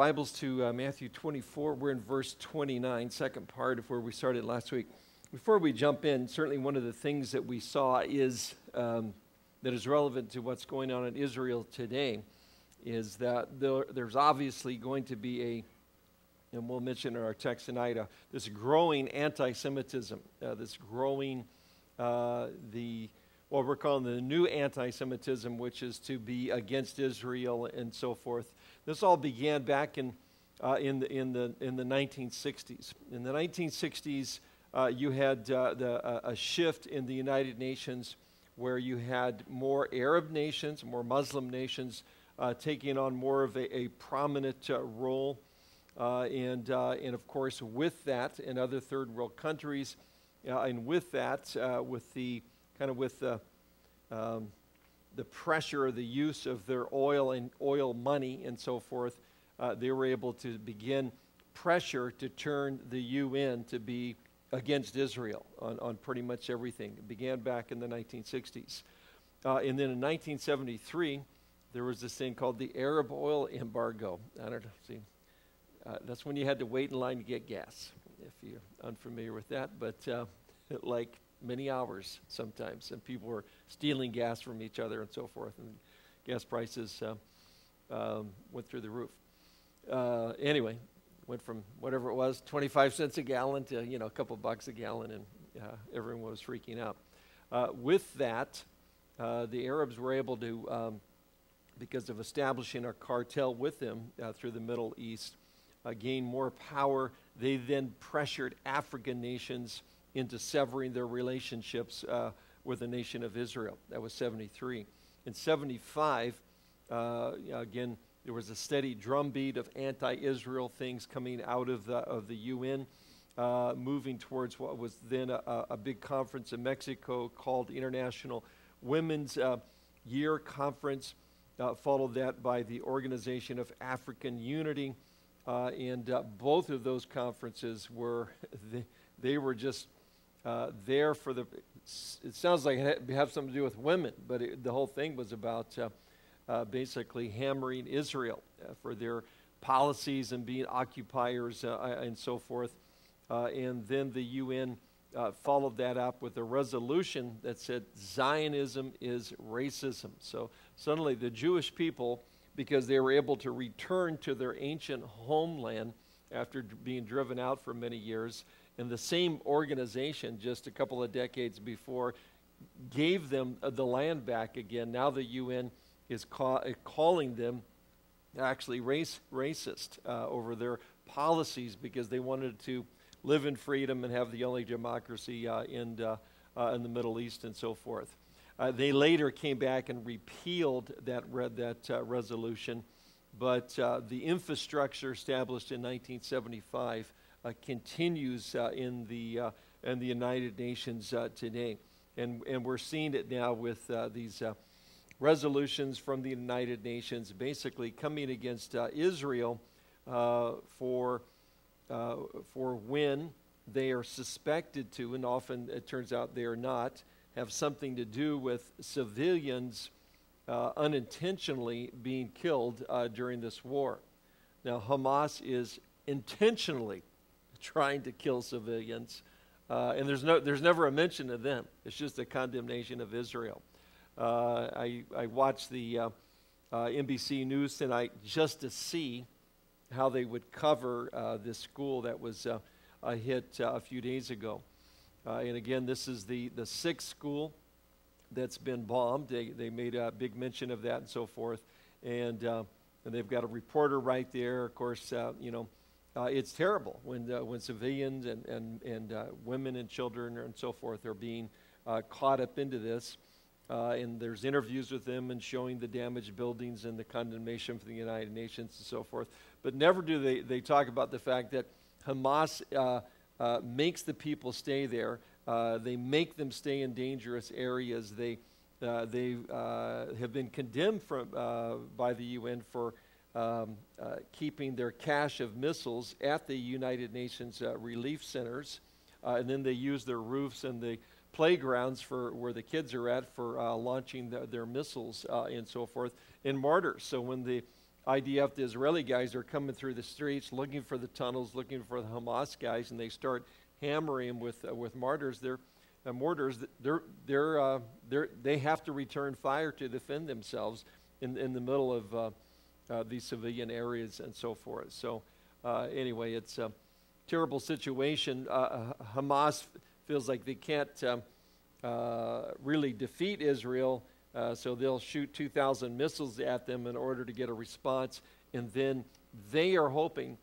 Bibles to Matthew 24. We're in verse 29, second part of where we started last week. Before we jump in, certainly one of the things that we saw is that is relevant to what's going on in Israel today is that there's obviously going to be a, and we'll mention in our text tonight, this growing anti-Semitism, this growing, what we're calling the new anti-Semitism, which is to be against Israel and so forth. This all began back in the 1960s. In the 1960s, you had a shift in the United Nations where you had more Arab nations, more Muslim nations, taking on more of a prominent role. And of course, with that, and other third world countries, and with that, with the pressure of the use of their oil and oil money and so forth, they were able to begin pressure to turn the UN to be against Israel on pretty much everything. It began back in the 1960s. And then in 1973, there was this thing called the Arab oil embargo. I don't know, see, that's when you had to wait in line to get gas, if you're unfamiliar with that, but like many hours sometimes, and people were stealing gas from each other and so forth, and gas prices went through the roof. Anyway, went from whatever it was, 25 cents a gallon to, you know, a couple bucks a gallon, and everyone was freaking out. With that, the Arabs were able to, because of establishing a cartel with them through the Middle East, gain more power. They then pressured African nations into severing their relationships with the nation of Israel. That was 73. In 75, again, there was a steady drumbeat of anti-Israel things coming out of the UN, moving towards what was then a big conference in Mexico called the International Women's Year Conference, followed that by the Organization of African Unity, and both of those conferences were, they were just there for the, it sounds like it had something to do with women, but the whole thing was about basically hammering Israel for their policies and being occupiers and so forth. And then the UN followed that up with a resolution that said Zionism is racism. So suddenly the Jewish people, because they were able to return to their ancient homeland after being driven out for many years, and the same organization just a couple of decades before gave them the land back again. Now the UN is calling them actually racist over their policies because they wanted to live in freedom and have the only democracy in the Middle East and so forth. They later came back and repealed that resolution, but the infrastructure established in 1975 continues in the United Nations today, and we're seeing it now with these resolutions from the United Nations basically coming against Israel for when they are suspected to, and often it turns out they are not, have something to do with civilians unintentionally being killed during this war. Now Hamas is intentionally trying to kill civilians, and there's never a mention of them. It's just a condemnation of Israel. I watched the NBC News tonight just to see how they would cover this school that was a hit a few days ago. And again, this is the sixth school that's been bombed. They made a big mention of that and so forth, and they've got a reporter right there. Of course, you know. It's terrible when civilians and women and children and so forth are being caught up into this, and there's interviews with them and showing the damaged buildings and the condemnation from the United Nations and so forth. But never do they talk about the fact that Hamas makes the people stay there. They make them stay in dangerous areas. They have been condemned by the UN for keeping their cache of missiles at the United Nations relief centers, and then they use their roofs and the playgrounds for where the kids are at for launching their missiles and so forth, and martyrs. So when the IDF, the Israeli guys, are coming through the streets looking for the tunnels, looking for the Hamas guys, and they start hammering them with mortars. They have to return fire to defend themselves in the middle of these civilian areas and so forth. So anyway, it's a terrible situation. Hamas feels like they can't really defeat Israel, so they'll shoot 2,000 missiles at them in order to get a response. And then they are hoping,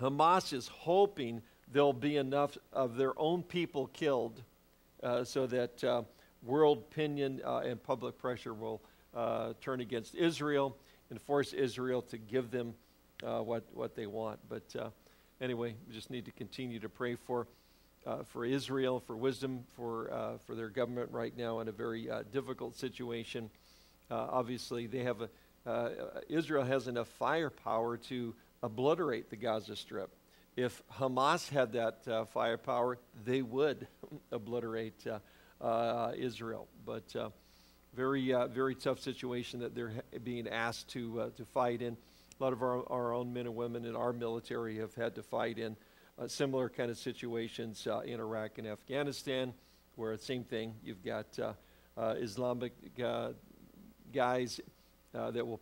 Hamas is hoping, there'll be enough of their own people killed so that world opinion and public pressure will turn against Israel and force Israel to give them what they want. But anyway, we just need to continue to pray for Israel, for wisdom, for their government right now in a very difficult situation. Obviously, they have Israel has enough firepower to obliterate the Gaza Strip. If Hamas had that firepower, they would obliterate Israel. But very tough situation that they're being asked to fight in. A lot of our own men and women in our military have had to fight in similar kind of situations in Iraq and Afghanistan, where it's the same thing. You've got Islamic guys that will,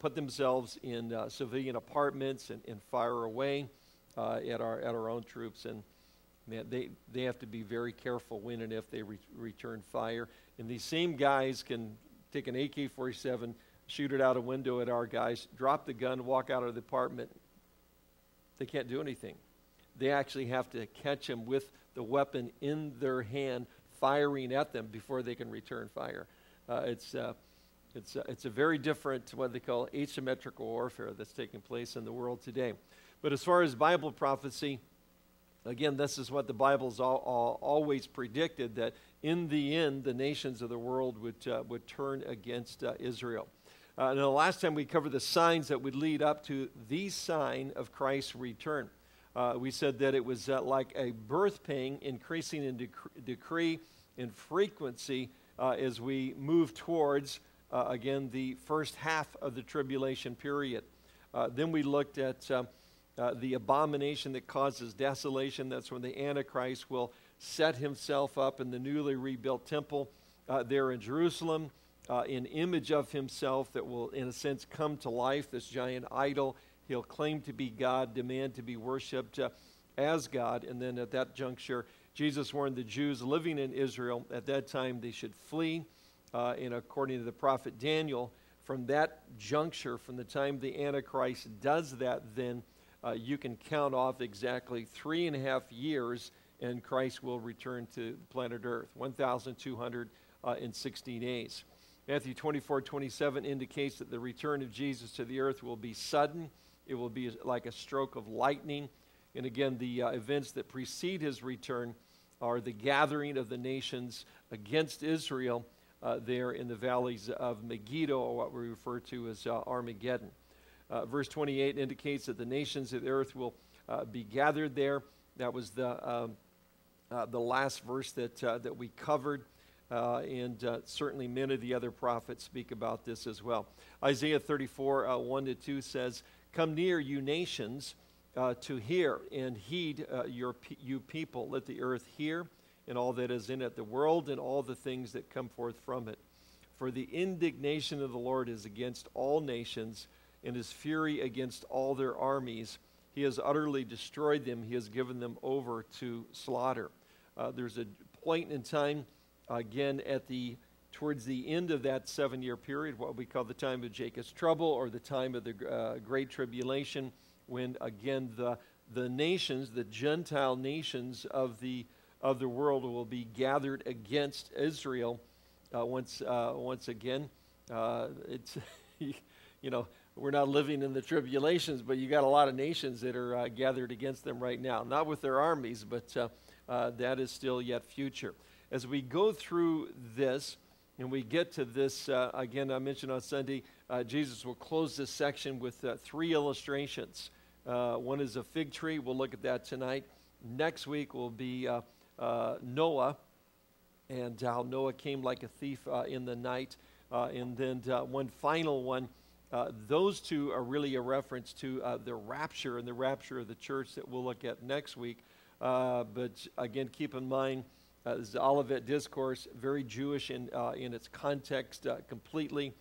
put themselves in civilian apartments and fire away at our own troops, and man, they have to be very careful when and if they return fire. And these same guys can take an AK-47, shoot it out a window at our guys, drop the gun, walk out of the apartment. They can't do anything. They actually have to catch them with the weapon in their hand, firing at them before they can return fire. It's a very different, what they call asymmetrical warfare that's taking place in the world today. But as far as Bible prophecy, again, this is what the Bible's always predicted, that in the end, the nations of the world would turn against Israel. And the last time we covered the signs that would lead up to the sign of Christ's return. We said that it was like a birth pang, increasing in decree and frequency as we move towards, again, the first half of the tribulation period. Then we looked at the abomination that causes desolation. That's when the Antichrist will set himself up in the newly rebuilt temple there in Jerusalem, an image of himself that will, in a sense, come to life, this giant idol. He'll claim to be God, demand to be worshipped as God. And then at that juncture, Jesus warned the Jews living in Israel at that time they should flee. And according to the prophet Daniel, from that juncture, from the time the Antichrist does that, then you can count off exactly 3.5 years, and Christ will return to planet Earth, 1,260 days. Matthew 24:27 indicates that the return of Jesus to the earth will be sudden. It will be like a stroke of lightning. And again, the events that precede his return are the gathering of the nations against Israel there in the valleys of Megiddo, or what we refer to as Armageddon. Verse 28 indicates that the nations of the earth will be gathered there. That was the last verse that we covered. And certainly many of the other prophets speak about this as well. Isaiah 34, 1-2 says, "Come near, you nations, to hear and heed you people. Let the earth hear, and all that is in it, the world, and all the things that come forth from it. For the indignation of the Lord is against all nations, and his fury against all their armies. He has utterly destroyed them. He has given them over to slaughter." There's a point in time, again, towards the end of that 7-year period, what we call the time of Jacob's trouble, or the time of the Great Tribulation, when again the nations, the Gentile nations of the world, will be gathered against Israel. Once again, it's we're not living in the tribulations, but you got a lot of nations that are gathered against them right now, not with their armies, but that is still yet future. As we go through this, and we get to this, again, I mentioned on Sunday, Jesus will close this section with 3 illustrations. One is a fig tree. We'll look at that tonight. Next week will be Noah, and how Noah came like a thief in the night. And then one final one Those two are really a reference to the rapture and the rapture of the church that we'll look at next week. But again, keep in mind, the Olivet Discourse, very Jewish in its context completely.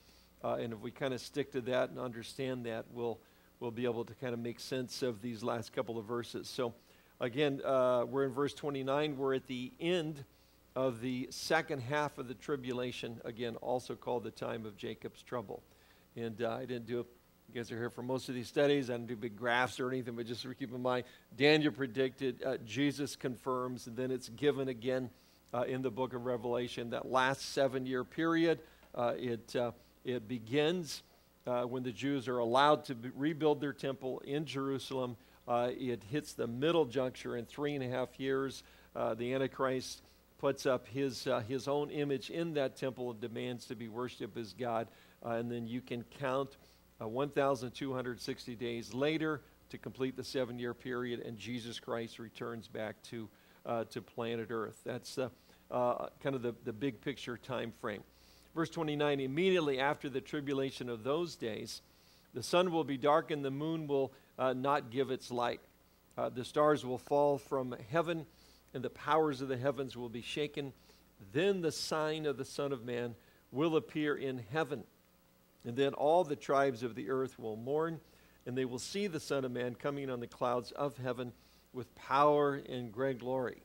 And if we kind of stick to that and understand that, we'll be able to kind of make sense of these last couple of verses. So again, we're in verse 29. We're at the end of the second half of the tribulation, again, also called the time of Jacob's trouble. And I didn't do it. You guys are here for most of these studies. I didn't do big graphs or anything, but just keep in mind, Daniel predicted, Jesus confirms, and then it's given again in the book of Revelation. That last 7-year period, it begins when the Jews are allowed to rebuild their temple in Jerusalem. It hits the middle juncture in 3.5 years. The Antichrist puts up his own image in that temple and demands to be worshipped as God. And then you can count 1,260 days later to complete the 7-year period, and Jesus Christ returns back to planet Earth. That's kind of the big picture time frame. Verse 29, immediately after the tribulation of those days, the sun will be darkened, the moon will not give its light. The stars will fall from heaven, and the powers of the heavens will be shaken. Then the sign of the Son of Man will appear in heaven. And then all the tribes of the earth will mourn, and they will see the Son of Man coming on the clouds of heaven with power and great glory.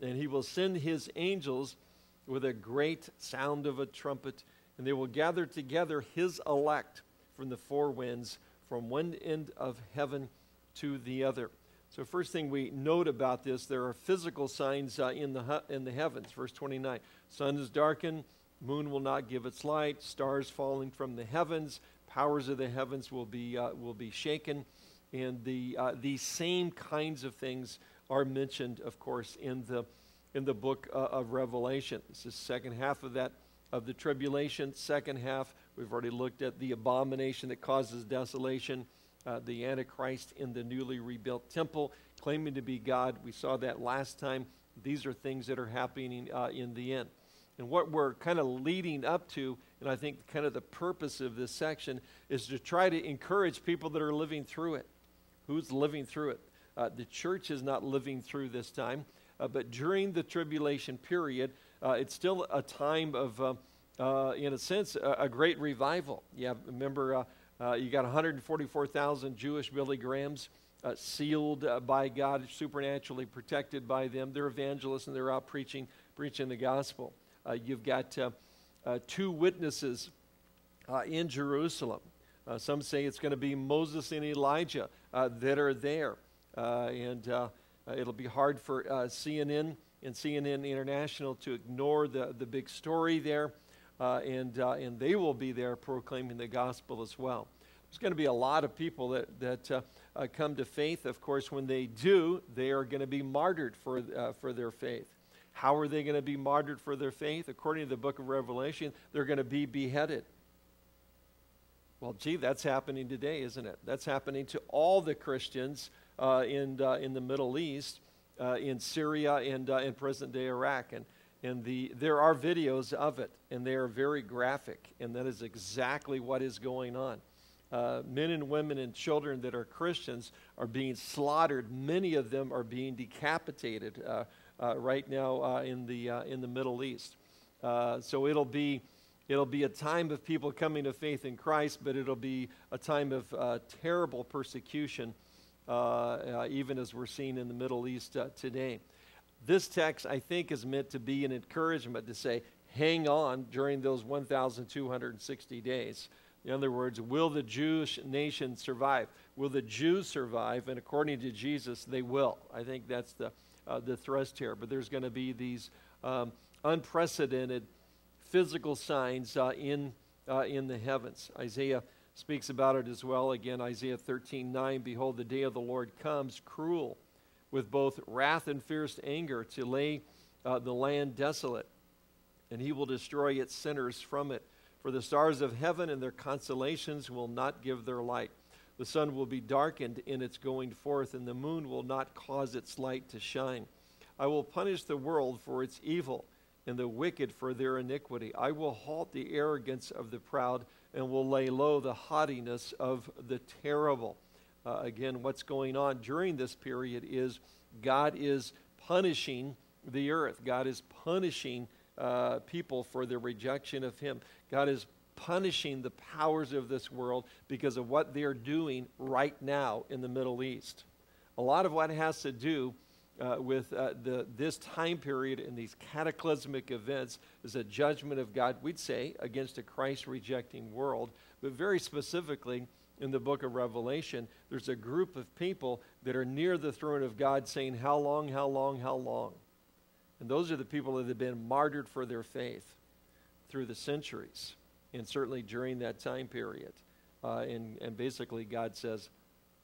And he will send his angels with a great sound of a trumpet, and they will gather together his elect from the four winds, from one end of heaven to the other. So first thing we note about this, there are physical signs in the heavens. Verse 29, sun is darkened, moon will not give its light, stars falling from the heavens, powers of the heavens will be shaken, and these same kinds of things are mentioned, of course, in the book of Revelation. This is second half of the tribulation. Second half, we've already looked at the abomination that causes desolation, the Antichrist in the newly rebuilt temple, claiming to be God. We saw that last time. These are things that are happening in the end. And what we're kind of leading up to, and I think kind of the purpose of this section, is to try to encourage people that are living through it. Who's living through it? The church is not living through this time, but during the tribulation period, it's still a time of, in a sense, a great revival. Yeah, remember, you got 144,000 Jewish Billy Grahams sealed by God, supernaturally protected by them. They're evangelists, and they're out preaching the gospel. You've got 2 witnesses in Jerusalem. Some say it's going to be Moses and Elijah that are there. And it'll be hard for CNN and CNN International to ignore the big story there. And they will be there proclaiming the gospel as well. There's going to be a lot of people that come to faith. Of course, when they do, they are going to be martyred for their faith. How are they going to be martyred for their faith? According to the book of Revelation, they're going to be beheaded. Well, gee, that's happening today, isn't it? That's happening to all the Christians in the Middle East, in Syria, and in present-day Iraq. And there are videos of it, and they are very graphic, and that is exactly what is going on. Men and women and children that are Christians are being slaughtered. Many of them are being decapitated right now in the Middle East. So it'll be a time of people coming to faith in Christ, but it'll be a time of terrible persecution, even as we're seeing in the Middle East today. This text, I think, is meant to be an encouragement to say, hang on during those 1,260 days. In other words, will the Jewish nation survive? Will the Jews survive? And according to Jesus, they will. I think that's the thrust here, but there's going to be these unprecedented physical signs in the heavens. Isaiah speaks about it as well. Again, Isaiah 13:9, behold, the day of the Lord comes, cruel, with both wrath and fierce anger, to lay the land desolate, and he will destroy its sinners from it. For the stars of heaven and their constellations will not give their light. The sun will be darkened in its going forth, and the moon will not cause its light to shine. I will punish the world for its evil, and the wicked for their iniquity. I will halt the arrogance of the proud and will lay low the haughtiness of the terrible. Again, what's going on during this period is God is punishing the earth. God is punishing people for their rejection of him. God is punishing the powers of this world because of what they're doing right now in the Middle East. A lot of what has to do with this time period and these cataclysmic events is a judgment of God, we'd say, against a Christ-rejecting world. But very specifically, in the book of Revelation, there's a group of people that are near the throne of God saying, how long, how long, how long? And those are the people that have been martyred for their faith through the centuries, and certainly during that time period. And basically God says,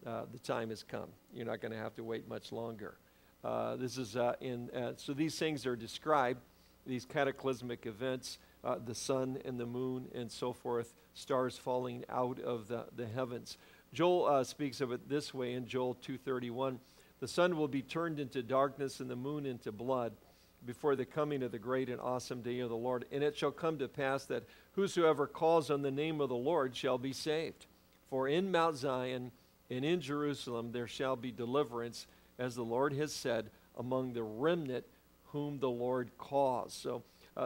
the time has come. You're not going to have to wait much longer. So these things are described, these cataclysmic events, the sun and the moon and so forth, stars falling out of the heavens. Joel speaks of it this way in Joel 2:31. The sun will be turned into darkness and the moon into blood before the coming of the great and awesome day of the Lord. And it shall come to pass that whosoever calls on the name of the Lord shall be saved. For in Mount Zion and in Jerusalem there shall be deliverance, as the Lord has said, among the remnant whom the Lord calls. So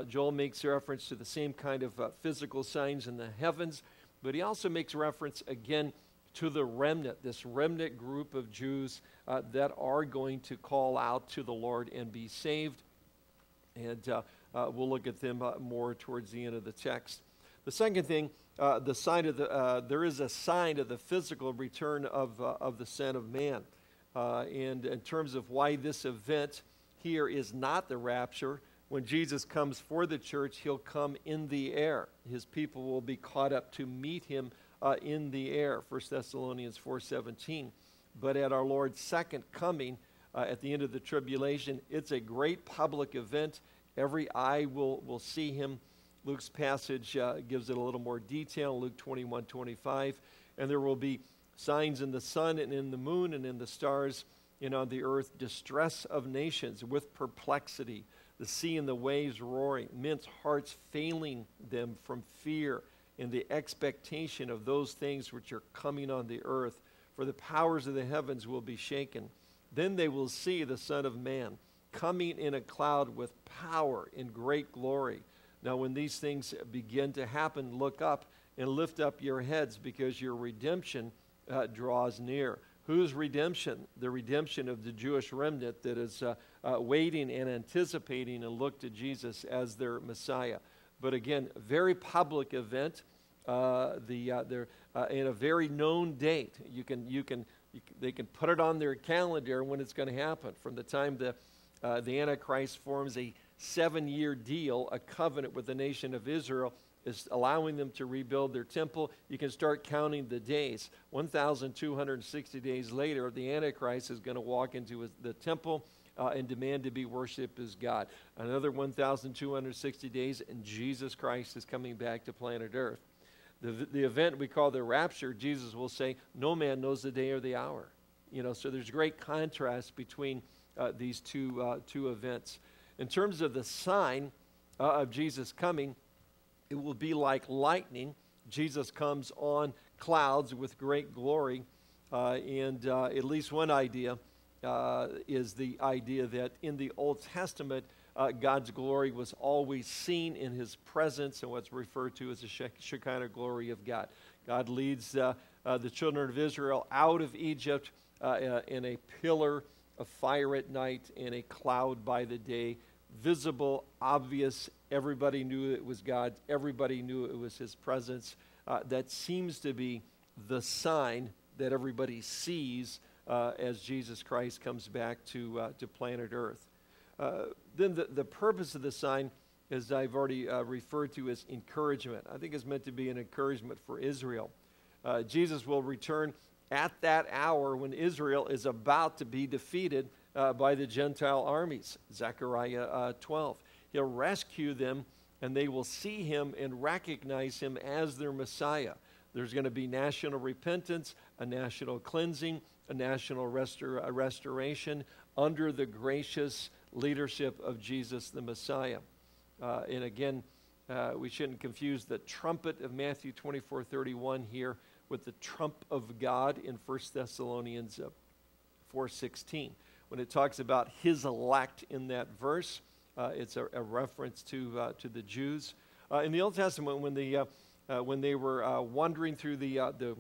Joel makes reference to the same kind of physical signs in the heavens, but he also makes reference again to the remnant, this remnant group of Jews that are going to call out to the Lord and be saved. And we'll look at them more towards the end of the text. The second thing, there is a sign of the physical return of the Son of Man. And in terms of why this event here is not the rapture, when Jesus comes for the church, he'll come in the air. His people will be caught up to meet him in the air, 1 Thessalonians 4:17. But at our Lord's second coming, at the end of the tribulation, it's a great public event. Every eye will see him. Luke's passage gives it a little more detail, Luke 21:25. And there will be signs in the sun and in the moon and in the stars and on the earth, distress of nations with perplexity, the sea and the waves roaring, men's hearts failing them from fear and the expectation of those things which are coming on the earth. For the powers of the heavens will be shaken. Then they will see the Son of Man coming in a cloud with power and great glory. Now when these things begin to happen, look up and lift up your heads, because your redemption draws near. Whose redemption? The redemption of the Jewish remnant that is waiting and anticipating and look to Jesus as their Messiah. But again, very public event, in a very known date. They can put it on their calendar when it's going to happen. From the time the Antichrist forms a 7-year deal, a covenant with the nation of Israel, is allowing them to rebuild their temple, you can start counting the days. 1,260 days later, the Antichrist is going to walk into the temple and demand to be worshipped as God. Another 1,260 days, and Jesus Christ is coming back to planet Earth. The event we call the rapture, Jesus will say, no man knows the day or the hour. You know, so there's great contrast between these two events. In terms of the sign of Jesus coming, it will be like lightning. Jesus comes on clouds with great glory. At least one idea is the idea that in the Old Testament, God's glory was always seen in his presence, and what's referred to as the Shekinah glory of God. God leads the children of Israel out of Egypt in a pillar of fire at night and a cloud by the day, visible, obvious. Everybody knew it was God. Everybody knew it was his presence. That seems to be the sign that everybody sees as Jesus Christ comes back to planet Earth. Then the purpose of the sign, as I've already referred to, is encouragement. I think it's meant to be an encouragement for Israel. Jesus will return at that hour when Israel is about to be defeated by the Gentile armies, Zechariah 12. He'll rescue them, and they will see him and recognize him as their Messiah. There's going to be national repentance, a national cleansing, a national restoration under the gracious leadership of Jesus the Messiah. And again, We shouldn't confuse the trumpet of Matthew 24:31 here with the trump of God in 1 Thessalonians 4:16. When it talks about his elect in that verse, it's a reference to the Jews. In the Old Testament, when they were wandering through the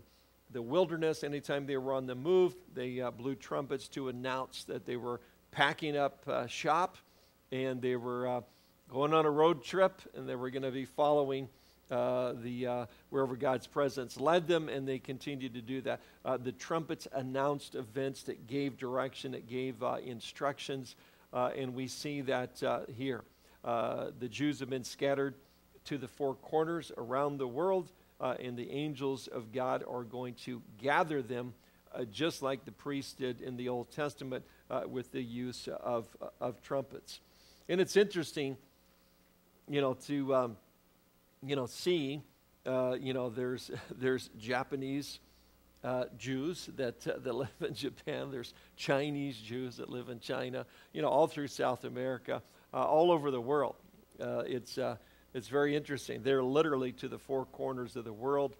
wilderness, anytime they were on the move, they blew trumpets to announce that they were packing up shop, and they were going on a road trip, and they were going to be following wherever God's presence led them, and they continued to do that. The trumpets announced events that gave direction, that gave instructions, and we see that here. The Jews have been scattered to the four corners around the world, and the angels of God are going to gather them, just like the priests did in the Old Testament with the use of trumpets. And it's interesting, you know, to see, you know, there's Japanese Jews that live in Japan. There's Chinese Jews that live in China. You know, all through South America, all over the world. It's very interesting. They're literally to the four corners of the world,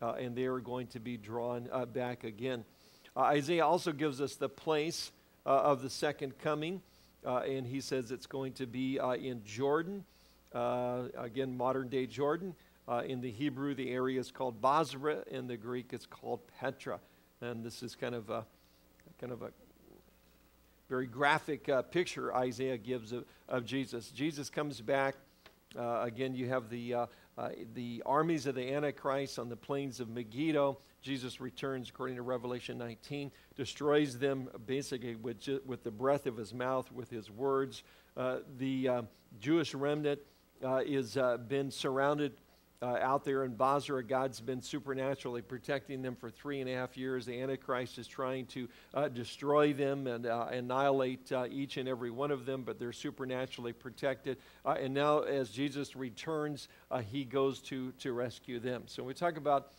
and they are going to be drawn back again. Isaiah also gives us the place of the second coming. And he says it's going to be in Jordan, again, modern-day Jordan. In the Hebrew, the area is called Bozrah. In the Greek, it's called Petra. And this is kind of a very graphic picture Isaiah gives of Jesus. Jesus comes back. Again, you have the armies of the Antichrist on the plains of Megiddo. Jesus returns, according to Revelation 19, destroys them basically with the breath of his mouth, with his words. The Jewish remnant is been surrounded out there in Bozrah. God's been supernaturally protecting them for 3.5 years. The Antichrist is trying to destroy them and annihilate each and every one of them, but they're supernaturally protected. And now as Jesus returns, he goes to rescue them. So when we talk about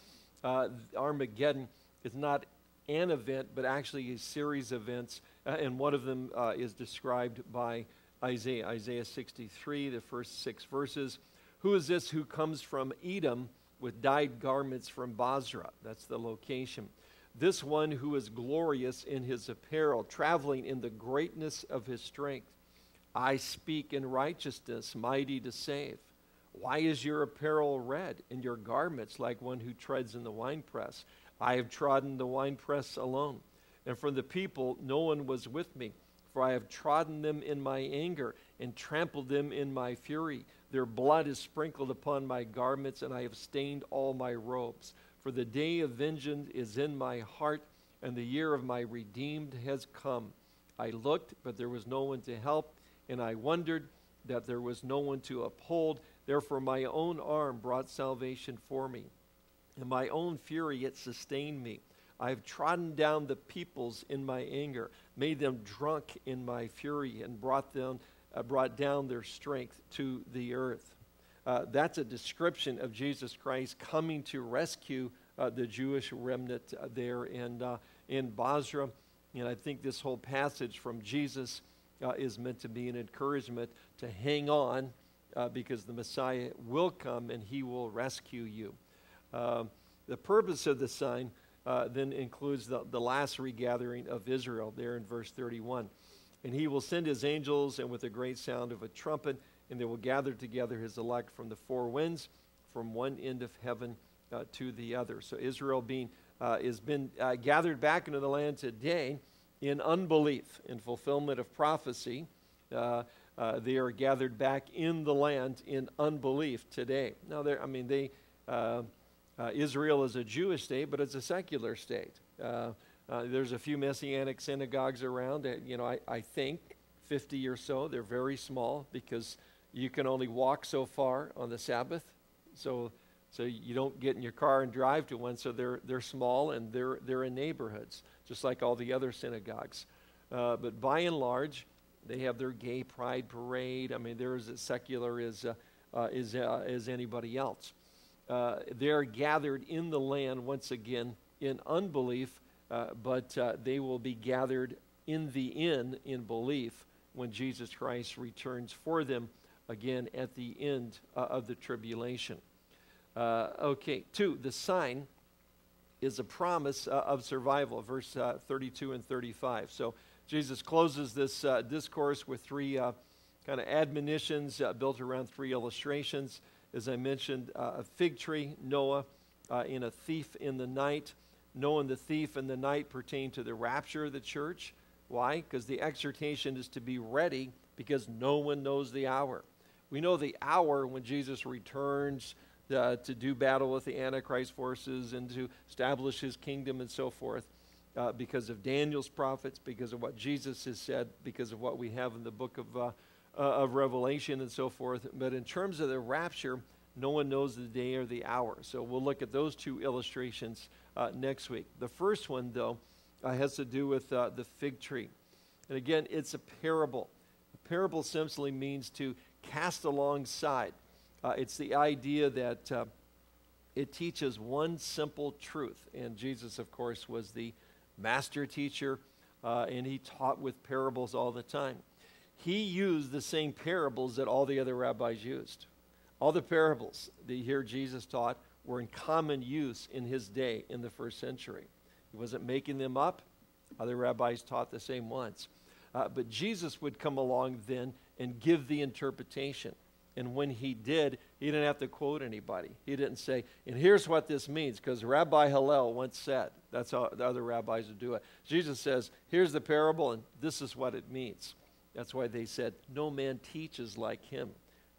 Armageddon, it's not an event, but actually a series of events, and one of them is described by Isaiah. Isaiah 63, the first 6 verses. Who is this who comes from Edom with dyed garments from Bozrah? That's the location. This one who is glorious in his apparel, traveling in the greatness of his strength. I speak in righteousness, mighty to save. Why is your apparel red and your garments like one who treads in the winepress? I have trodden the winepress alone, and from the people no one was with me. For I have trodden them in my anger and trampled them in my fury. Their blood is sprinkled upon my garments, and I have stained all my robes. For the day of vengeance is in my heart, and the year of my redeemed has come. I looked, but there was no one to help, and I wondered that there was no one to uphold. Therefore my own arm brought salvation for me, and my own fury it sustained me. I have trodden down the peoples in my anger, made them drunk in my fury, and brought down their strength to the earth. That's a description of Jesus Christ coming to rescue the Jewish remnant there in Bozrah. And I think this whole passage from Jesus is meant to be an encouragement to hang on, because the Messiah will come and he will rescue you. The purpose of the sign then includes the last regathering of Israel there in verse 31. And he will send his angels, and with a great sound of a trumpet, and they will gather together his elect from the four winds, from one end of heaven to the other. So Israel has been gathered back into the land today in unbelief, in fulfillment of prophecy. They are gathered back in the land in unbelief today. Now, Israel is a Jewish state, but it's a secular state. There's a few Messianic synagogues around, you know, I think 50 or so. They're very small because you can only walk so far on the Sabbath. So you don't get in your car and drive to one. So they're small, and they're in neighborhoods, just like all the other synagogues. But by and large, they have their gay pride parade. I mean, they're as secular as anybody else. They're gathered in the land once again in unbelief. But they will be gathered in the end in belief when Jesus Christ returns for them again at the end of the tribulation. Okay, 2, the sign is a promise of survival, verse 32 and 35. So Jesus closes this discourse with three kind of admonitions built around three illustrations. As I mentioned, a fig tree, Noah, and a thief in the night. Noah and the thief in the night pertain to the rapture of the church. Why? Because the exhortation is to be ready, because no one knows the hour. We know the hour when Jesus returns to do battle with the Antichrist forces and to establish his kingdom and so forth, because of Daniel's prophets, because of what Jesus has said, because of what we have in the book of Revelation and so forth. But in terms of the rapture, no one knows the day or the hour. So we'll look at those two illustrations next week. The first one, though, has to do with the fig tree. And again, it's a parable. A parable simply means to cast alongside. It's the idea that it teaches one simple truth. And Jesus, of course, was the master teacher, and he taught with parables all the time. He used the same parables that all the other rabbis used. All the parables that you hear Jesus taught were in common use in his day in the first century. He wasn't making them up. Other rabbis taught the same ones. But Jesus would come along then and give the interpretation. And when he did, he didn't have to quote anybody. He didn't say, and here's what this means, because Rabbi Hillel once said. That's how the other rabbis would do it. Jesus says, here's the parable, and this is what it means. That's why they said, no man teaches like him.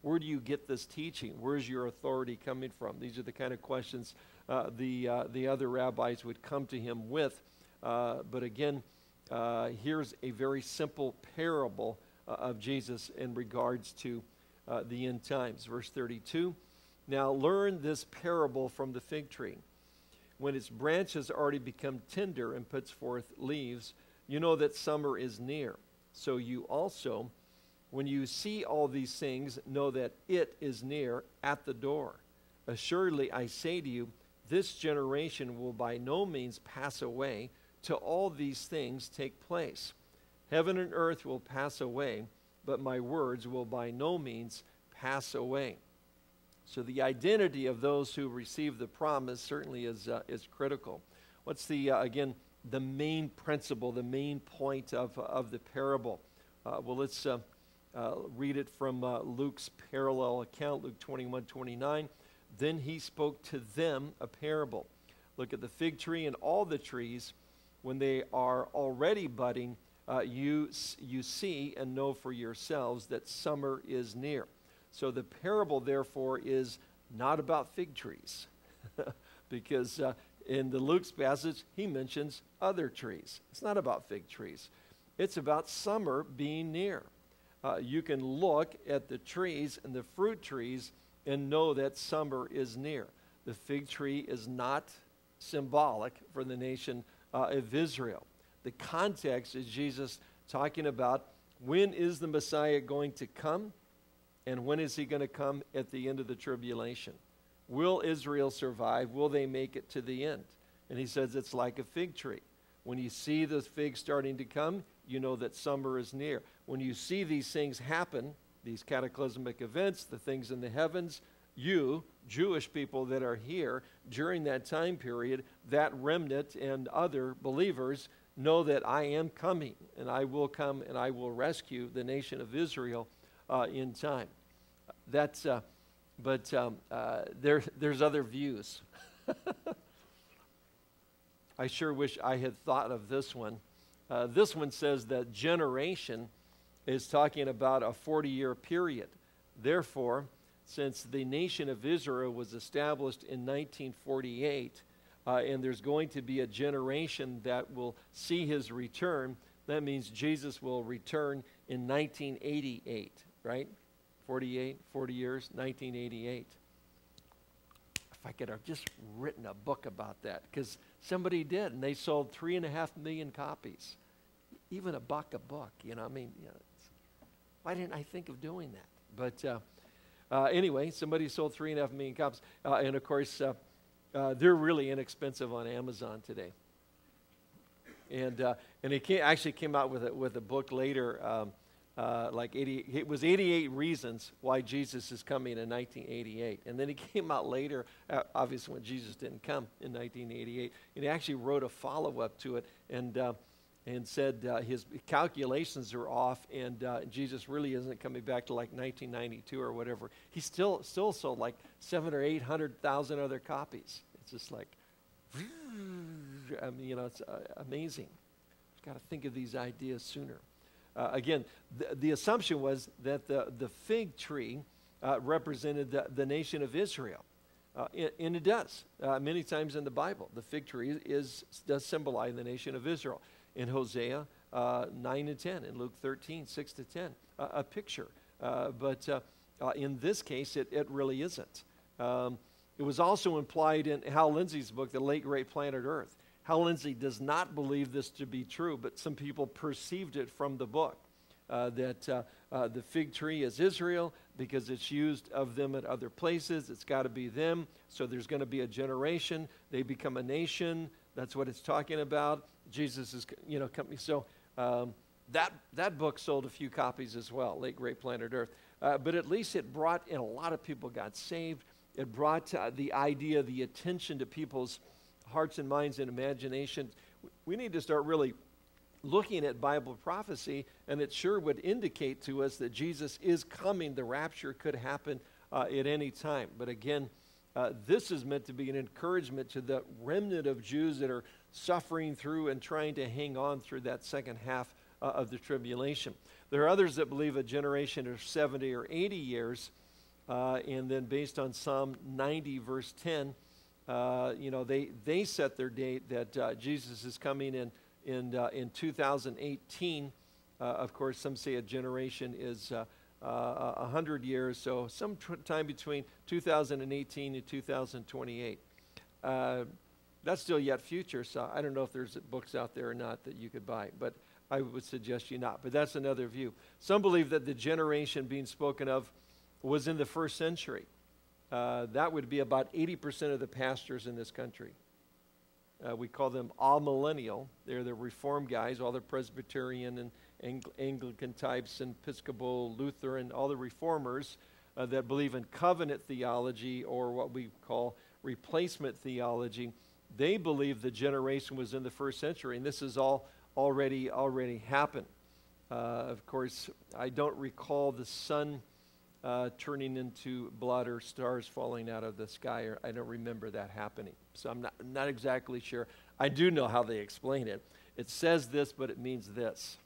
Where do you get this teaching? Where's your authority coming from? These are the kind of questions the other rabbis would come to him with. But again, here's a very simple parable of Jesus in regards to the end times. Verse 32, now learn this parable from the fig tree. When its branch has already become tender and puts forth leaves, you know that summer is near. So you also, when you see all these things, know that it is near at the door. Assuredly, I say to you, this generation will by no means pass away till all these things take place. Heaven and earth will pass away, but my words will by no means pass away. So the identity of those who receive the promise certainly is critical. What's the, again, the main principle, the main point of the parable? Well, let's read it from Luke's parallel account, Luke 21:29. Then he spoke to them a parable. Look at the fig tree and all the trees. When they are already budding, you see and know for yourselves that summer is near. So the parable, therefore, is not about fig trees because in the Luke's passage, he mentions other trees. It's not about fig trees. It's about summer being near. You can look at the trees and the fruit trees and know that summer is near. The fig tree is not symbolic for the nation of Israel. The context is Jesus talking about when is the Messiah going to come, and when is he going to come at the end of the tribulation? Will Israel survive? Will they make it to the end? And he says it's like a fig tree. When you see the figs starting to come, you know that summer is near. When you see these things happen, these cataclysmic events, the things in the heavens, you, Jewish people that are here during that time period, that remnant and other believers know that I am coming, and I will come, and I will rescue the nation of Israel in time. That's, there's other views. I sure wish I had thought of this one. This one says that generation is talking about a 40-year period. Therefore, since the nation of Israel was established in 1948, and there's going to be a generation that will see his return, that means Jesus will return in 1988, right? 48, 40 years, 1988. I could have just written a book about that, because somebody did, and they sold 3.5 million copies. Even $1 a book, you know, I mean, you know, why didn't I think of doing that? But anyway, somebody sold 3.5 million copies. And of course, they're really inexpensive on Amazon today. And he actually came out with a book later It was 88 reasons why Jesus is coming in 1988. And then he came out later, obviously when Jesus didn't come in 1988, and he actually wrote a follow-up to it and said his calculations are off and Jesus really isn't coming back to like 1992 or whatever. He still sold like 700,000 or 800,000 other copies. It's just like, I mean, you know, it's amazing. You've got to think of these ideas sooner. Again, the assumption was that the fig tree represented the nation of Israel, and it does. Many times in the Bible, the fig tree does symbolize the nation of Israel. In Hosea 9 and 10, in Luke 13, 6 to 10, a picture. But in this case, it really isn't. It was also implied in Hal Lindsey's book, The Late Great Planet Earth. Hal Lindsey does not believe this to be true, but some people perceived it from the book, that the fig tree is Israel because it's used of them at other places. It's got to be them, so there's going to be a generation. They become a nation. That's what it's talking about. Jesus is, you know, coming. So that book sold a few copies as well, Late Great Planet Earth. But at least it brought, and a lot of people got saved. It brought the idea, the attention to people's hearts and minds and imagination. We need to start really looking at Bible prophecy, and it sure would indicate to us that Jesus is coming. The rapture could happen at any time. But again, this is meant to be an encouragement to the remnant of Jews that are suffering through and trying to hang on through that second half of the tribulation. There are others that believe a generation of 70 or 80 years, and then based on Psalm 90, verse 10, you know, they set their date that Jesus is coming in 2018. Of course, some say a generation is 100 years, so sometime between 2018 and 2028. That's still yet future, so I don't know if there's books out there or not that you could buy, but I would suggest you not. But that's another view. Some believe that the generation being spoken of was in the first century. That would be about 80% of the pastors in this country. We call them all millennial. They're the Reformed guys, all the Presbyterian and Anglican types and Episcopal, Lutheran, all the Reformers that believe in covenant theology or what we call replacement theology. They believe the generation was in the first century, and this has all already happened. Of course, I don't recall the sun turning into blood or stars falling out of the sky. Or I don't remember that happening. So I'm not exactly sure. I do know how they explain it. It says this, but it means this.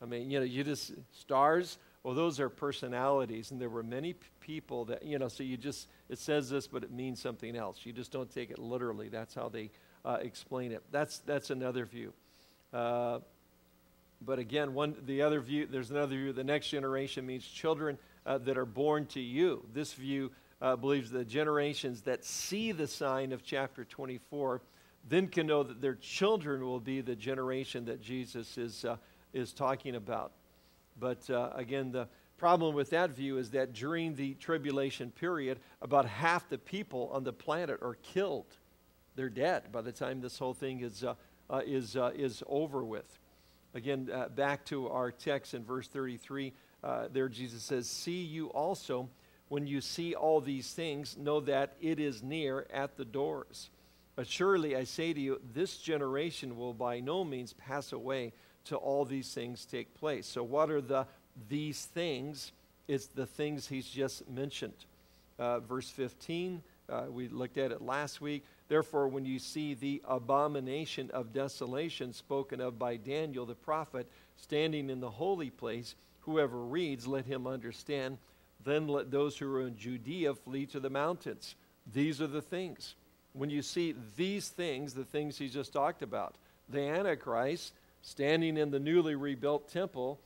I mean, you know, you just, stars, well, those are personalities, and there were many people that, you know, so you just, it says this, but it means something else. You just don't take it literally. That's how they explain it. That's another view. But again, there's another view, the next generation means children that are born to you. This view believes the generations that see the sign of chapter 24 then can know that their children will be the generation that Jesus is talking about. But again, the problem with that view is that during the tribulation period, about half the people on the planet are killed. They're dead by the time this whole thing is over with. Again, back to our text in verse 33. There Jesus says, "See you also, when you see all these things, know that it is near at the doors. But surely I say to you, this generation will by no means pass away till all these things take place." So what are these things? It's the things he's just mentioned. Verse 15, we looked at it last week. "Therefore, when you see the abomination of desolation spoken of by Daniel the prophet standing in the holy place, whoever reads, let him understand. Then let those who are in Judea flee to the mountains." These are the things. When you see these things, the things he just talked about, the Antichrist standing in the newly rebuilt temple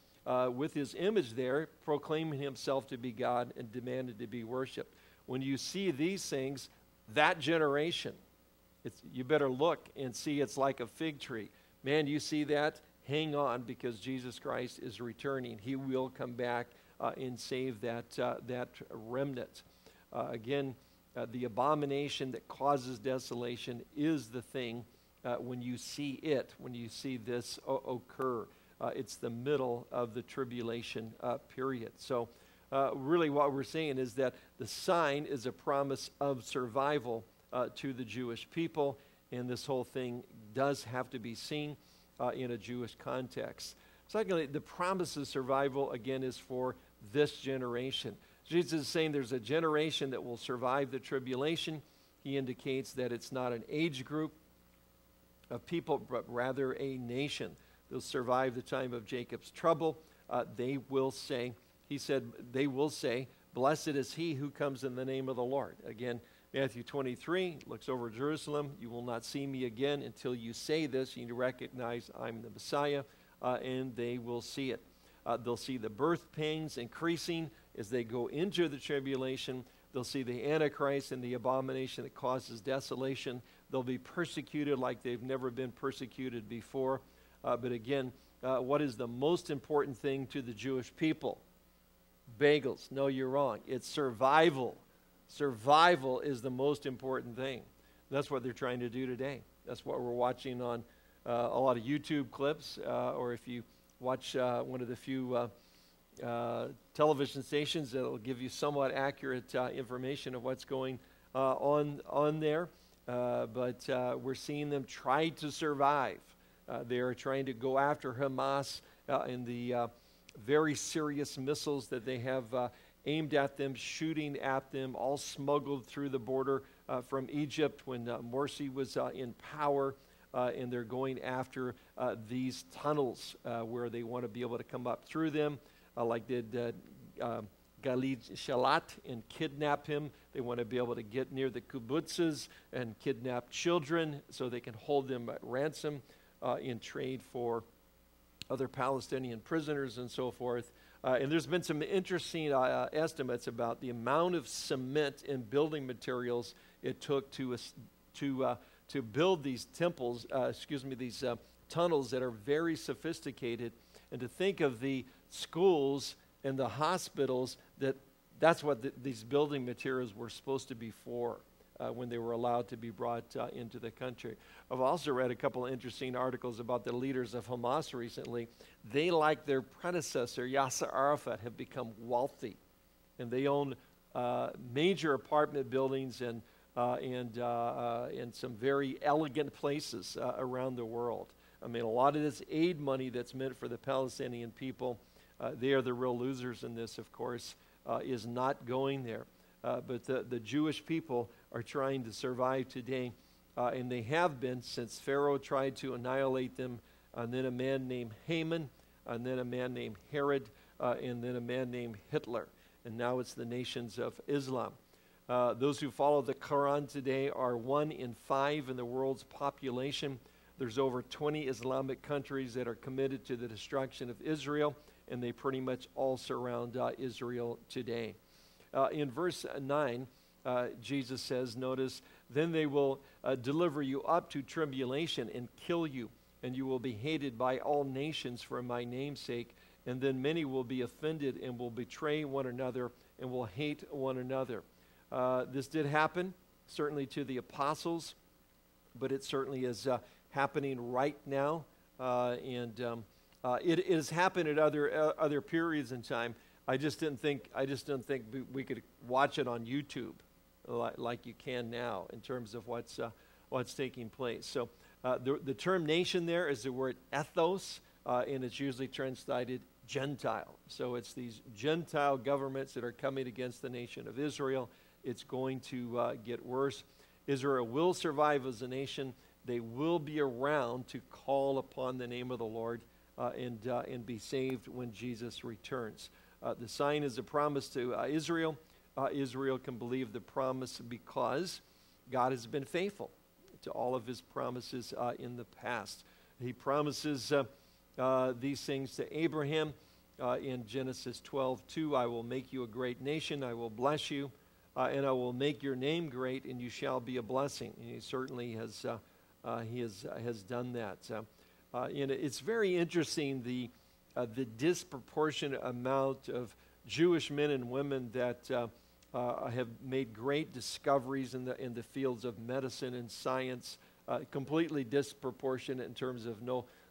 with his image there, proclaiming himself to be God and demanded to be worshipped. When you see these things, that generation, you better look and see it's like a fig tree. Man, you see that? Hang on, because Jesus Christ is returning. He will come back and save that remnant. Again, the abomination that causes desolation is the thing when you see it, when you see this occur. It's the middle of the tribulation period. So really what we're seeing is that the sign is a promise of survival to the Jewish people, and this whole thing does have to be seen in a Jewish context. Secondly, the promise of survival, again, is for this generation. Jesus is saying there's a generation that will survive the tribulation. He indicates that it's not an age group of people, but rather a nation. They'll survive the time of Jacob's trouble. They will say, he said, they will say, blessed is he who comes in the name of the Lord. Again, Matthew 23, looks over Jerusalem. You will not see me again until you say this. You recognize I'm the Messiah, and they will see it. They'll see the birth pains increasing as they go into the tribulation. They'll see the Antichrist and the abomination that causes desolation. They'll be persecuted like they've never been persecuted before. But again, what is the most important thing to the Jewish people? Bagels. No, you're wrong. It's survival. Survival is the most important thing. And that's what they're trying to do today. That's what we're watching on a lot of YouTube clips, or if you watch one of the few television stations that will give you somewhat accurate information of what's going on there. But we're seeing them try to survive. They are trying to go after Hamas and the very serious missiles that they have aimed at them, shooting at them, all smuggled through the border from Egypt when Morsi was in power. And they're going after these tunnels where they want to be able to come up through them, like did Galid Shalat, and kidnap him. They want to be able to get near the kibbutzes and kidnap children so they can hold them at ransom in trade for other Palestinian prisoners and so forth. And there's been some interesting estimates about the amount of cement and building materials it took to build these temples, these tunnels that are very sophisticated, and to think of the schools and the hospitals that's what these building materials were supposed to be for when they were allowed to be brought into the country. I've also read a couple of interesting articles about the leaders of Hamas recently. They, like their predecessor, Yasser Arafat, have become wealthy, and they own major apartment buildings and some very elegant places around the world. I mean, a lot of this aid money that's meant for the Palestinian people, they are the real losers in this, of course, is not going there. But the Jewish people are trying to survive today, and they have been since Pharaoh tried to annihilate them, and then a man named Haman, and then a man named Herod, and then a man named Hitler. And now it's the nations of Islam. Those who follow the Quran today are 1 in 5 in the world's population. There's over 20 Islamic countries that are committed to the destruction of Israel, and they pretty much all surround Israel today. In verse 9, Jesus says, notice, then they will deliver you up to tribulation and kill you, and you will be hated by all nations for my name's sake, and then many will be offended and will betray one another and will hate one another. This did happen, certainly to the apostles, but it certainly is happening right now, and it has happened at other periods in time. I just didn't think we could watch it on YouTube like you can now in terms of what's taking place. So the term nation there is the word ethnos, and it's usually translated Gentile. So it's these Gentile governments that are coming against the nation of Israel. It's going to get worse. Israel will survive as a nation. They will be around to call upon the name of the Lord and be saved when Jesus returns. The sign is a promise to Israel. Israel can believe the promise because God has been faithful to all of his promises in the past. He promises these things to Abraham in Genesis 12:2. I will make you a great nation. I will bless you. And I will make your name great, and you shall be a blessing. And he certainly has done that. And it's very interesting the disproportionate amount of Jewish men and women that have made great discoveries in the fields of medicine and science completely disproportionate in terms of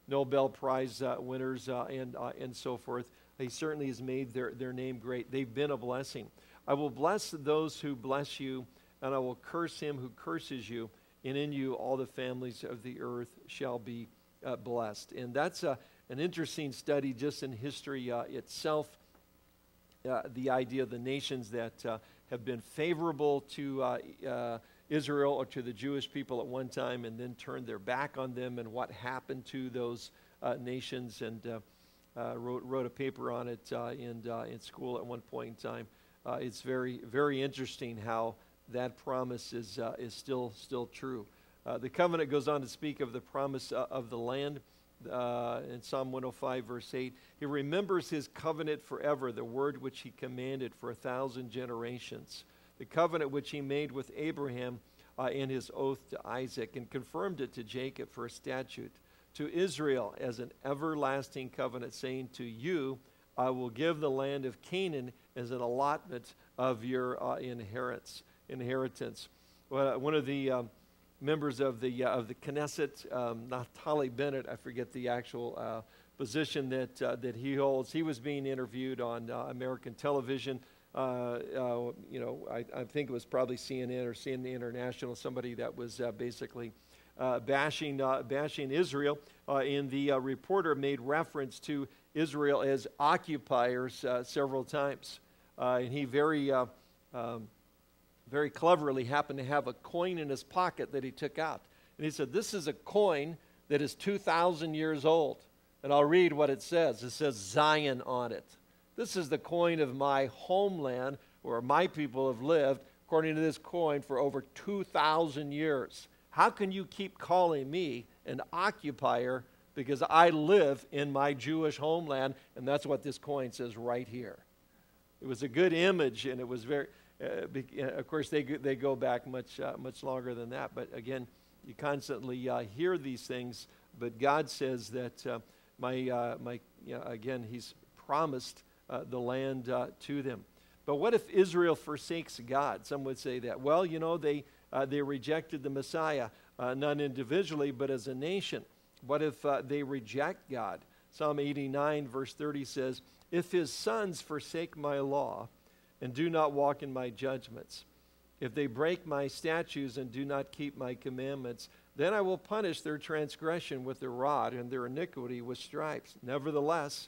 Nobel Prize winners and so forth. He certainly has made their name great. They've been a blessing. I will bless those who bless you, and I will curse him who curses you, and in you all the families of the earth shall be blessed. And that's an interesting study just in history itself, the idea of the nations that have been favorable to Israel or to the Jewish people at one time and then turned their back on them, and what happened to those nations, and wrote a paper on it in school at one point in time. It's very, very interesting how that promise is still true. The covenant goes on to speak of the promise of the land in Psalm 105, verse 8. He remembers his covenant forever, the word which he commanded for 1,000 generations. The covenant which he made with Abraham in his oath to Isaac, and confirmed it to Jacob for a statute, to Israel as an everlasting covenant, saying, to you I will give the land of Canaan as an allotment of your inheritance. One of the members of the Knesset, Naftali Bennett, I forget the actual position that he holds. He was being interviewed on American television. I think it was probably CNN or CNN International. Somebody that was basically bashing Israel, and the reporter made reference to Israel as occupiers several times, and he very cleverly happened to have a coin in his pocket that he took out, and he said, "This is a coin that is 2,000 years old," and I'll read what it says. It says Zion on it. This is the coin of my homeland, where my people have lived, according to this coin, for over 2,000 years. How can you keep calling me an occupier, because I live in my Jewish homeland? And that's what this coin says right here. It was a good image, and it was very, of course, they go back much longer than that. But again, you constantly hear these things. But God says that again, he's promised the land to them. But what if Israel forsakes God? Some would say that, well, you know, they rejected the Messiah, not individually, but as a nation. What if they reject God? Psalm 89, verse 30 says, if his sons forsake my law and do not walk in my judgments, if they break my statutes and do not keep my commandments, then I will punish their transgression with the rod and their iniquity with stripes. Nevertheless,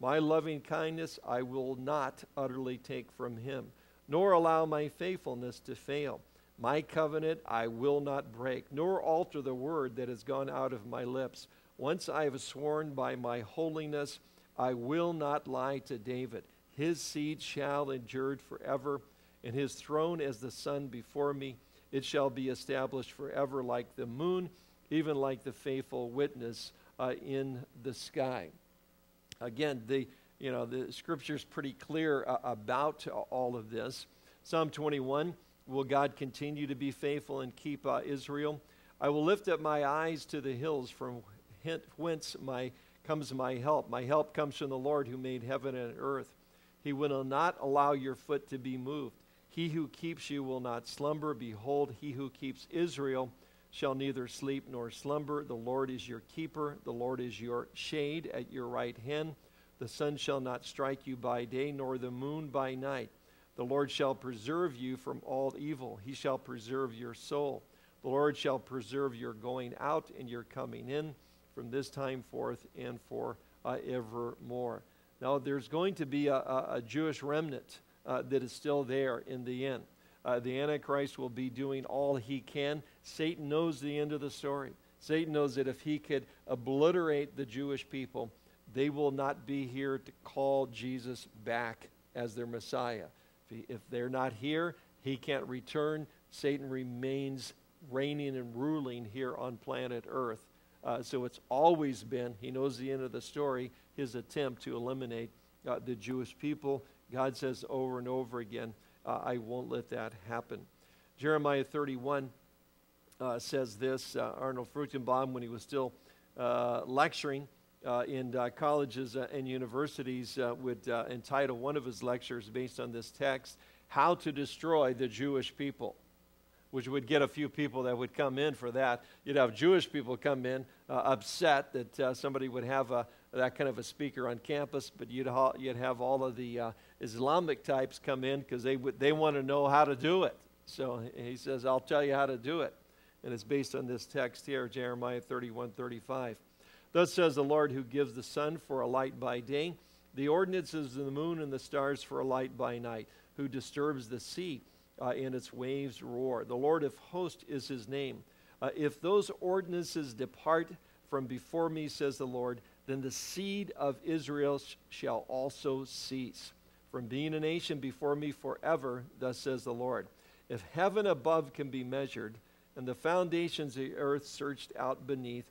my loving kindness I will not utterly take from him, nor allow my faithfulness to fail. My covenant I will not break, nor alter the word that has gone out of my lips. Once I have sworn by my holiness, I will not lie to David. His seed shall endure forever, and his throne as the sun before me. It shall be established forever like the moon, even like the faithful witness in the sky. Again, the scripture's pretty clear about all of this. Psalm 21. Will God continue to be faithful and keep Israel? I will lift up my eyes to the hills, from whence comes my help. My help comes from the Lord, who made heaven and earth. He will not allow your foot to be moved. He who keeps you will not slumber. Behold, he who keeps Israel shall neither sleep nor slumber. The Lord is your keeper. The Lord is your shade at your right hand. The sun shall not strike you by day, nor the moon by night. The Lord shall preserve you from all evil. He shall preserve your soul. The Lord shall preserve your going out and your coming in from this time forth and for evermore. Now, there's going to be a Jewish remnant that is still there in the end. The Antichrist will be doing all he can. Satan knows the end of the story. Satan knows that if he could obliterate the Jewish people, they will not be here to call Jesus back as their Messiah. If they're not here, he can't return. Satan remains reigning and ruling here on planet Earth. So it's always been, he knows the end of the story, his attempt to eliminate the Jewish people. God says over and over again, I won't let that happen. Jeremiah 31 says this. Arnold Fruchtenbaum, when he was still lecturing in colleges and universities, would entitle one of his lectures based on this text, How to Destroy the Jewish People. which would get a few people that would come in for that. You'd have Jewish people come in upset that somebody would have that kind of a speaker on campus, but you'd have all of the Islamic types come in because they want to know how to do it. So he says, I'll tell you how to do it. And it's based on this text here, Jeremiah 31:35. Thus says the Lord who gives the sun for a light by day, the ordinances of the moon and the stars for a light by night, who disturbs the sea and its waves roar. The Lord of hosts is his name. If those ordinances depart from before me, says the Lord, then the seed of Israel shall also cease from being a nation before me forever, thus says the Lord. If heaven above can be measured, and the foundations of the earth searched out beneath,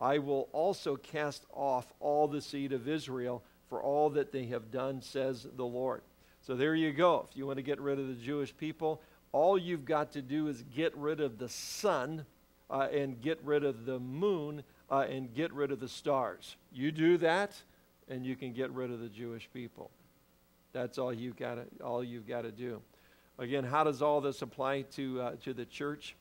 I will also cast off all the seed of Israel for all that they have done, says the Lord. So there you go. If you want to get rid of the Jewish people, all you've got to do is get rid of the sun and get rid of the moon and get rid of the stars. You do that, and you can get rid of the Jewish people. That's all you've got to do. Again, how does all this apply to the church?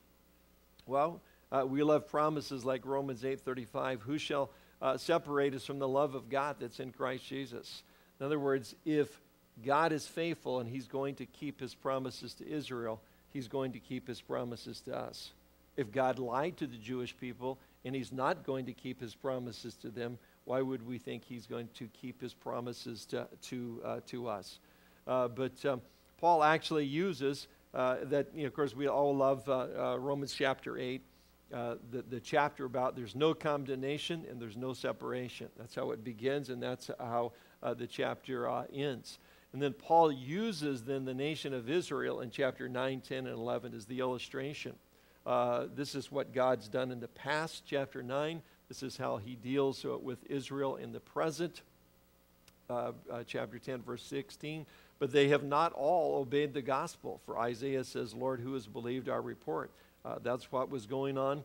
Well, we love promises like Romans 8:35. Who shall separate us from the love of God that's in Christ Jesus? In other words, if God is faithful and he's going to keep his promises to Israel, he's going to keep his promises to us. If God lied to the Jewish people and he's not going to keep his promises to them, why would we think he's going to keep his promises to us? But Paul actually uses that, you know, of course, we all love Romans chapter 8, the chapter about there's no condemnation and there's no separation. That's how it begins, and that's how the chapter ends. And then Paul uses then the nation of Israel in chapter 9, 10, and 11 as the illustration. This is what God's done in the past, chapter 9. This is how he deals with Israel in the present, chapter 10, verse 16. But they have not all obeyed the gospel. For Isaiah says, Lord, who has believed our report? That's what was going on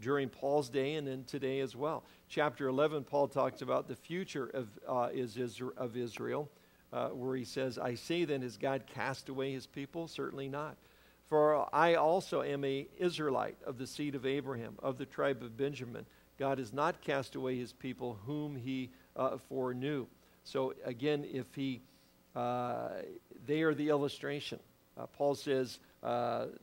during Paul's day and then today as well. Chapter 11, Paul talks about the future of Israel. Where he says, I say then, has God cast away his people? Certainly not. For I also am an Israelite of the seed of Abraham, of the tribe of Benjamin. God has not cast away his people whom he foreknew. So again, if he, they are the illustration. Paul says,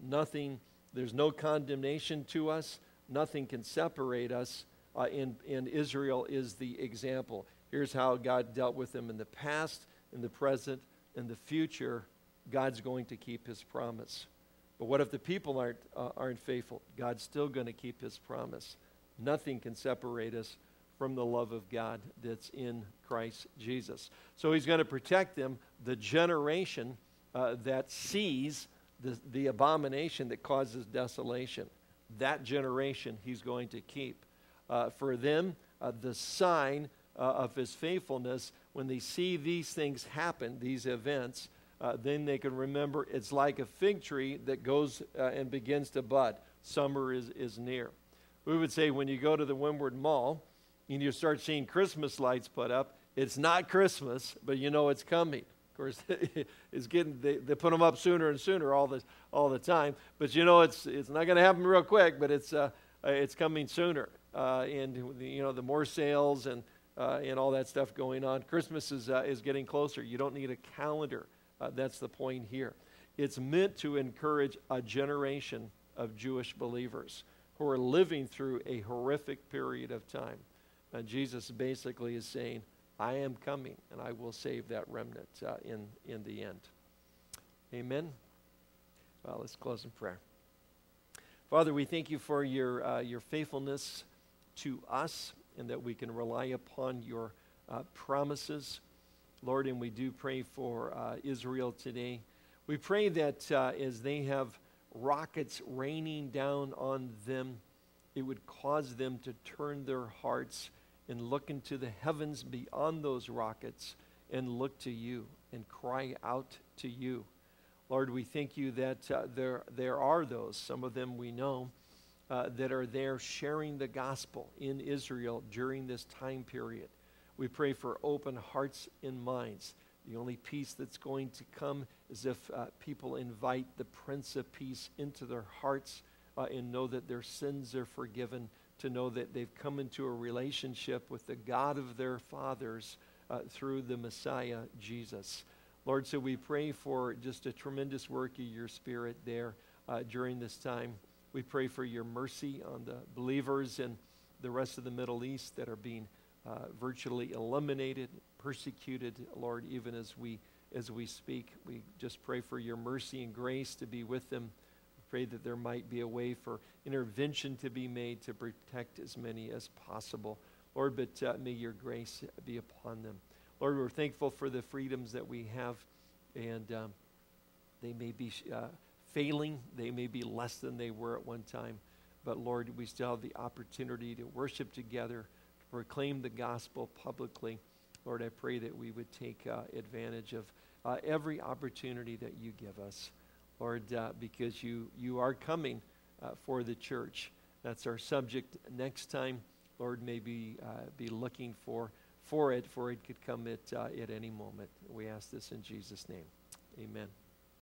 nothing, there's no condemnation to us. Nothing can separate us. And Israel is the example. Here's how God dealt with them in the past, in the present, in the future. God's going to keep his promise. But what if the people aren't faithful? God's still going to keep his promise. Nothing can separate us from the love of God that's in Christ Jesus. So he's going to protect them, the generation that sees the abomination that causes desolation. That generation he's going to keep. For them, the sign of his faithfulness, when they see these things happen, these events, then they can remember it's like a fig tree that goes and begins to bud. Summer is near. We would say when you go to the Windward Mall and you start seeing Christmas lights put up, it's not Christmas, but you know it's coming. Of course, it's getting, they put them up sooner and sooner all the time, but you know it's not going to happen real quick, but it's coming sooner. And you know, the more sales and all that stuff going on. Christmas is getting closer. You don't need a calendar. That's the point here. It's meant to encourage a generation of Jewish believers who are living through a horrific period of time. And Jesus basically is saying, I am coming, and I will save that remnant in the end. Amen? Well, let's close in prayer. Father, we thank you for your faithfulness to us, and that we can rely upon your promises, Lord, and we do pray for Israel today. We pray that as they have rockets raining down on them, it would cause them to turn their hearts and look into the heavens beyond those rockets and look to you and cry out to you. Lord, we thank you that there are those, some of them we know, that are there sharing the gospel in Israel during this time period. We pray for open hearts and minds The only peace that's going to come is if people invite the Prince of Peace into their hearts and know that their sins are forgiven, to know that they've come into a relationship with the God of their fathers through the Messiah, Jesus. Lord, so we pray for just a tremendous work of your Spirit there during this time. We pray for your mercy on the believers and the rest of the Middle East that are being virtually eliminated, persecuted, Lord, even as we speak. We just pray for your mercy and grace to be with them. We pray that there might be a way for intervention to be made to protect as many as possible. Lord, but may your grace be upon them. Lord, we're thankful for the freedoms that we have, and they may be failing. They may be less than they were at one time. But Lord, we still have the opportunity to worship together, to proclaim the gospel publicly. Lord, I pray that we would take advantage of every opportunity that you give us, Lord, because you are coming for the church. That's our subject next time. Lord, may we be looking for it could come at any moment. We ask this in Jesus' name. Amen.